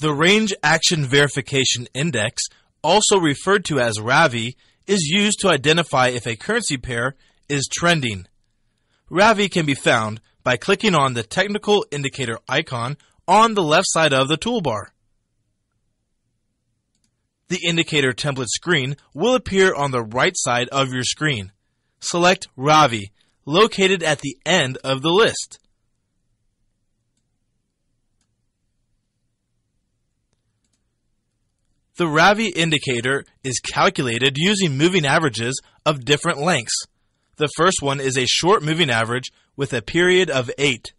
The Range Action Verification Index, also referred to as RAVI, is used to identify if a currency pair is trending. RAVI can be found by clicking on the technical indicator icon on the left side of the toolbar. The indicator template screen will appear on the right side of your screen. Select RAVI, located at the end of the list. The RAVI indicator is calculated using moving averages of different lengths. The first one is a short moving average with a period of 8.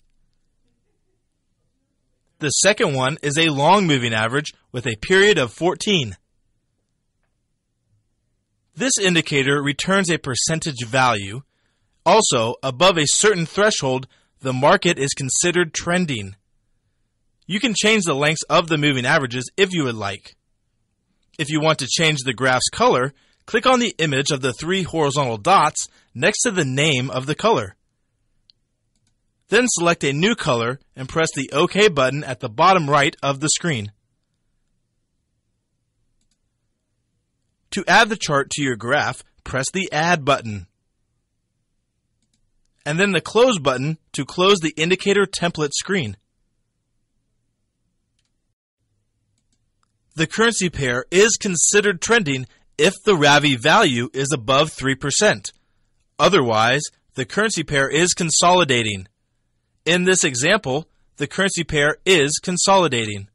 The second one is a long moving average with a period of 14. This indicator returns a percentage value. Also, above a certain threshold, the market is considered trending. You can change the lengths of the moving averages if you would like. If you want to change the graph's color, click on the image of the 3 horizontal dots next to the name of the color. Then select a new color and press the OK button at the bottom right of the screen. To add the chart to your graph, press the Add button, and then the Close button to close the indicator template screen. The currency pair is considered trending if the RAVI value is above 3%. Otherwise, the currency pair is consolidating. In this example, the currency pair is consolidating.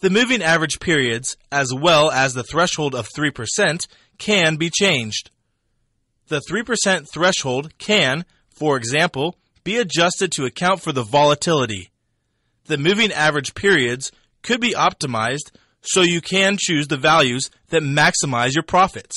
The moving average periods, as well as the threshold of 3%, can be changed. The 3% threshold can, for example, be adjusted to account for the volatility. The moving average periods could be optimized, so you can choose the values that maximize your profits.